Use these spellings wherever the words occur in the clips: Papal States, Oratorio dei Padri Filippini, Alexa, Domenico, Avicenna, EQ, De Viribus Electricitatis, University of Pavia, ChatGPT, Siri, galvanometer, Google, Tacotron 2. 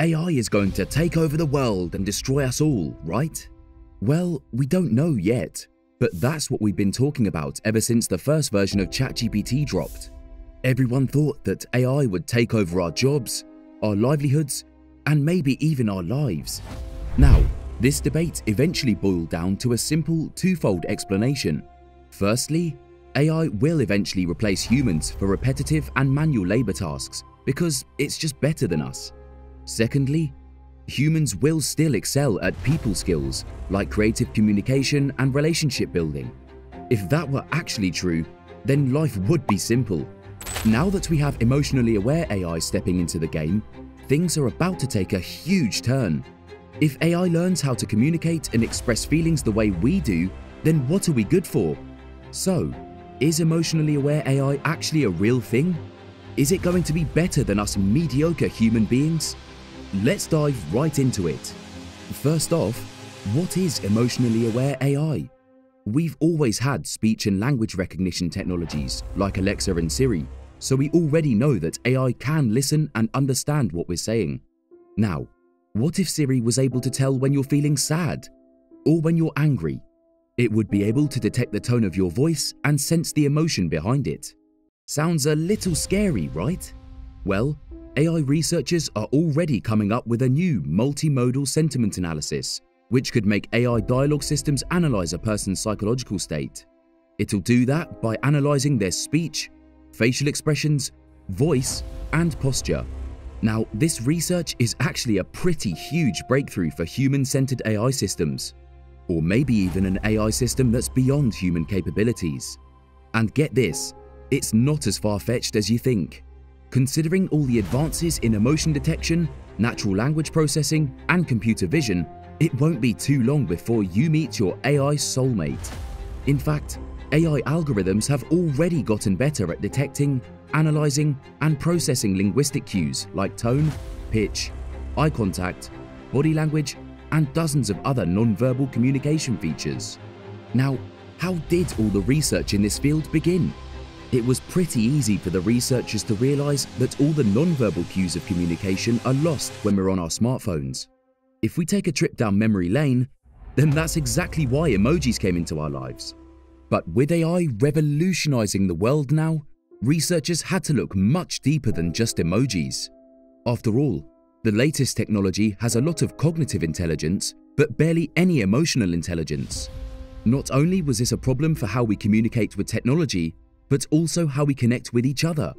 AI is going to take over the world and destroy us all, right? Well, we don't know yet, but that's what we've been talking about ever since the first version of ChatGPT dropped. Everyone thought that AI would take over our jobs, our livelihoods, and maybe even our lives. Now, this debate eventually boiled down to a simple twofold explanation. Firstly, AI will eventually replace humans for repetitive and manual labor tasks because it's just better than us. Secondly, humans will still excel at people skills like creative communication and relationship building. If that were actually true, then life would be simple. Now that we have emotionally aware AI stepping into the game, things are about to take a huge turn. If AI learns how to communicate and express feelings the way we do, then what are we good for? So, is emotionally aware AI actually a real thing? Is it going to be better than us mediocre human beings? Let's dive right into it. First off, what is emotionally aware AI? We've always had speech and language recognition technologies like Alexa and Siri, so we already know that AI can listen and understand what we're saying. Now, what if Siri was able to tell when you're feeling sad or when you're angry? It would be able to detect the tone of your voice and sense the emotion behind it. Sounds a little scary, right? Well, AI researchers are already coming up with a new multimodal sentiment analysis, which could make AI dialogue systems analyze a person's psychological state. It'll do that by analyzing their speech, facial expressions, voice, and posture. Now, this research is actually a pretty huge breakthrough for human-centered AI systems, or maybe even an AI system that's beyond human capabilities. And get this, it's not as far-fetched as you think. Considering all the advances in emotion detection, natural language processing, and computer vision, it won't be too long before you meet your AI soulmate. In fact, AI algorithms have already gotten better at detecting, analyzing, and processing linguistic cues like tone, pitch, eye contact, body language, and dozens of other non-verbal communication features. Now, how did all the research in this field begin? It was pretty easy for the researchers to realize that all the non-verbal cues of communication are lost when we're on our smartphones. If we take a trip down memory lane, then that's exactly why emojis came into our lives. But with AI revolutionizing the world now, researchers had to look much deeper than just emojis. After all, the latest technology has a lot of cognitive intelligence, but barely any emotional intelligence. Not only was this a problem for how we communicate with technology, but also how we connect with each other.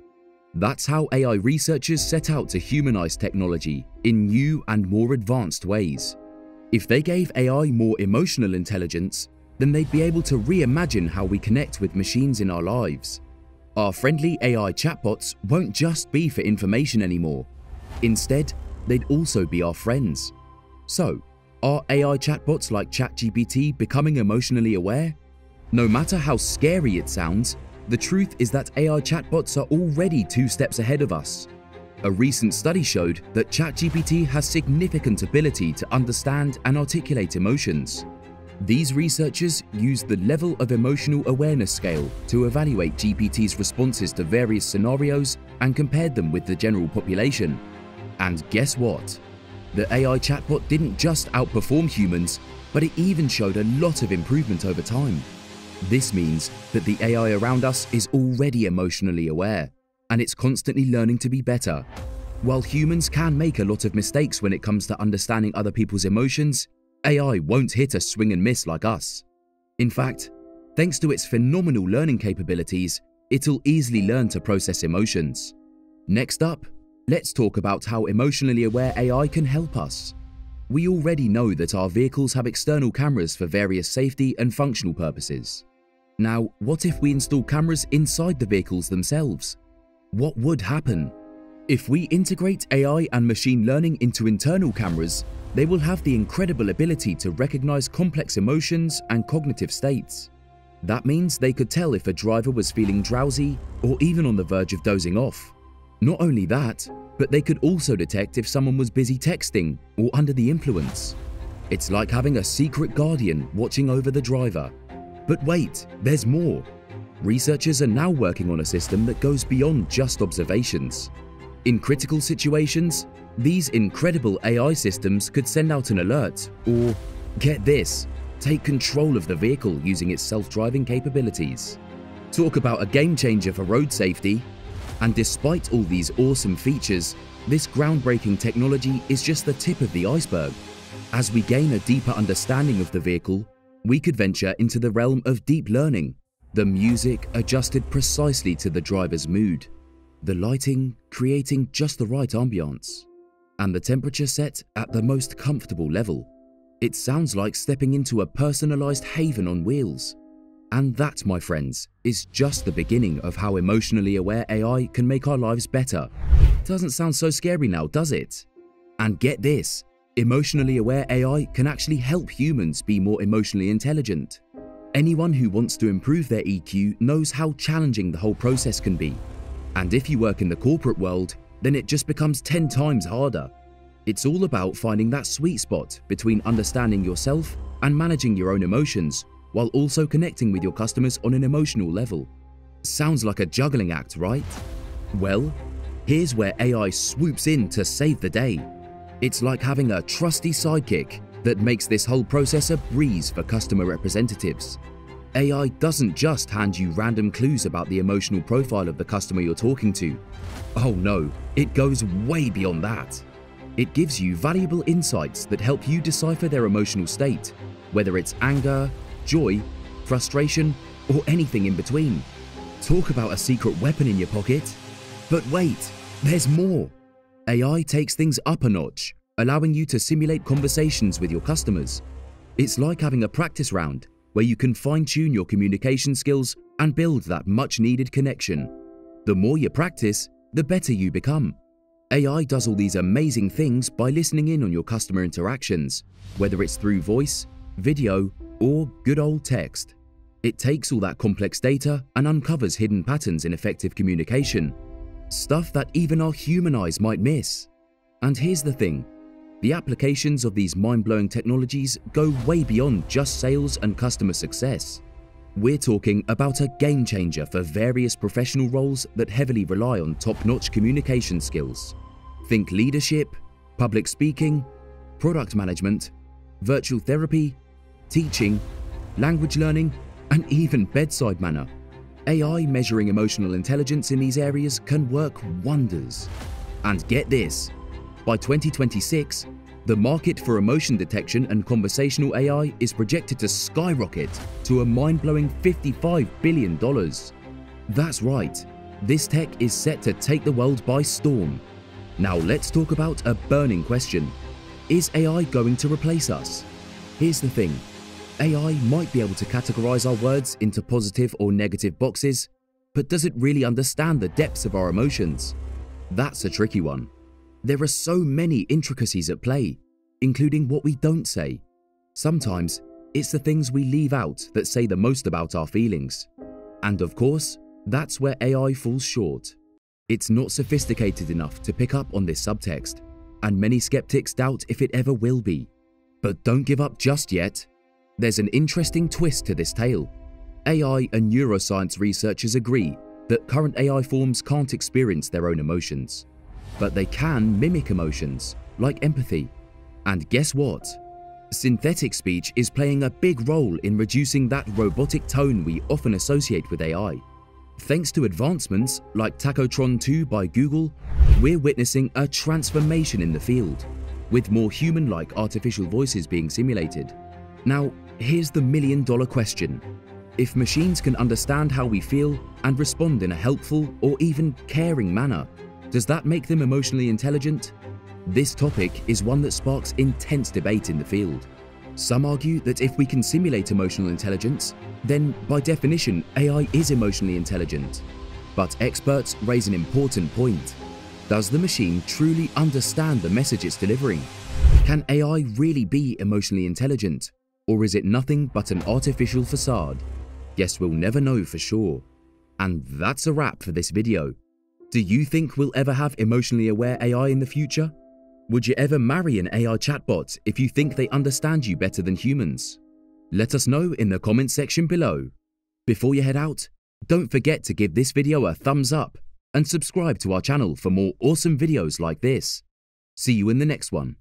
That's how AI researchers set out to humanize technology in new and more advanced ways. If they gave AI more emotional intelligence, then they'd be able to reimagine how we connect with machines in our lives. Our friendly AI chatbots won't just be for information anymore. Instead, they'd also be our friends. So, are AI chatbots like ChatGPT becoming emotionally aware? No matter how scary it sounds, the truth is that AI chatbots are already 2 steps ahead of us. A recent study showed that ChatGPT has significant ability to understand and articulate emotions. These researchers used the level of emotional awareness scale to evaluate GPT's responses to various scenarios and compared them with the general population. And guess what? The AI chatbot didn't just outperform humans, but it even showed a lot of improvement over time. This means that the AI around us is already emotionally aware, and it's constantly learning to be better. While humans can make a lot of mistakes when it comes to understanding other people's emotions, AI won't hit a swing and miss like us. In fact, thanks to its phenomenal learning capabilities, it'll easily learn to process emotions. Next up, let's talk about how emotionally aware AI can help us. We already know that our vehicles have external cameras for various safety and functional purposes. Now, what if we install cameras inside the vehicles themselves? What would happen? If we integrate AI and machine learning into internal cameras, they will have the incredible ability to recognize complex emotions and cognitive states. That means they could tell if a driver was feeling drowsy or even on the verge of dozing off. Not only that, but they could also detect if someone was busy texting or under the influence. It's like having a secret guardian watching over the driver. But wait, there's more. Researchers are now working on a system that goes beyond just observations. In critical situations, These incredible AI systems could send out an alert or, get this, take control of the vehicle using its self-driving capabilities. Talk about a game changer for road safety. And despite all these awesome features, this groundbreaking technology is just the tip of the iceberg. As we gain a deeper understanding of the vehicle, we could venture into the realm of deep learning. The music adjusted precisely to the driver's mood, the lighting creating just the right ambiance, and the temperature set at the most comfortable level. It sounds like stepping into a personalized haven on wheels. And that, my friends, is just the beginning of how emotionally aware AI can make our lives better. Doesn't sound so scary now, does it? And get this, emotionally aware AI can actually help humans be more emotionally intelligent. Anyone who wants to improve their EQ knows how challenging the whole process can be. And if you work in the corporate world, then it just becomes 10 times harder. It's all about finding that sweet spot between understanding yourself and managing your own emotions, while also connecting with your customers on an emotional level. Sounds like a juggling act, right? Well, here's where AI swoops in to save the day. It's like having a trusty sidekick that makes this whole process a breeze for customer representatives. AI doesn't just hand you random clues about the emotional profile of the customer you're talking to. Oh no, it goes way beyond that. It gives you valuable insights that help you decipher their emotional state, whether it's anger, joy, frustration, or anything in between. Talk about a secret weapon in your pocket. But wait, there's more. AI takes things up a notch, allowing you to simulate conversations with your customers. It's like having a practice round where you can fine-tune your communication skills and build that much-needed connection. The more you practice, the better you become. AI does all these amazing things by listening in on your customer interactions, whether it's through voice, video, or good old text. It takes all that complex data and uncovers hidden patterns in effective communication, stuff that even our human eyes might miss. And here's the thing, the applications of these mind-blowing technologies go way beyond just sales and customer success. We're talking about a game changer for various professional roles that heavily rely on top-notch communication skills. Think leadership, public speaking, product management, virtual therapy, teaching, language learning, and even bedside manner. AI measuring emotional intelligence in these areas can work wonders. And get this, by 2026, the market for emotion detection and conversational AI is projected to skyrocket to a mind-blowing $55 billion. That's right, this tech is set to take the world by storm. Now let's talk about a burning question. Is AI going to replace us? Here's the thing, AI might be able to categorize our words into positive or negative boxes, but does it really understand the depths of our emotions? That's a tricky one. There are so many intricacies at play, including what we don't say. Sometimes, it's the things we leave out that say the most about our feelings. And of course, that's where AI falls short. It's not sophisticated enough to pick up on this subtext, and many skeptics doubt if it ever will be. But don't give up just yet. There's an interesting twist to this tale. AI and neuroscience researchers agree that current AI forms can't experience their own emotions, but they can mimic emotions, like empathy. And guess what? Synthetic speech is playing a big role in reducing that robotic tone we often associate with AI. Thanks to advancements like Tacotron 2 by Google, we're witnessing a transformation in the field, with more human-like artificial voices being simulated. Now, here's the million-dollar question. If machines can understand how we feel and respond in a helpful or even caring manner, does that make them emotionally intelligent? This topic is one that sparks intense debate in the field. Some argue that if we can simulate emotional intelligence, then by definition, AI is emotionally intelligent. But experts raise an important point. Does the machine truly understand the message it's delivering? Can AI really be emotionally intelligent? Or is it nothing but an artificial facade? Guess we'll never know for sure. And that's a wrap for this video. Do you think we'll ever have emotionally aware AI in the future? Would you ever marry an AI chatbot if you think they understand you better than humans? Let us know in the comments section below. Before you head out, don't forget to give this video a thumbs up and subscribe to our channel for more awesome videos like this. See you in the next one.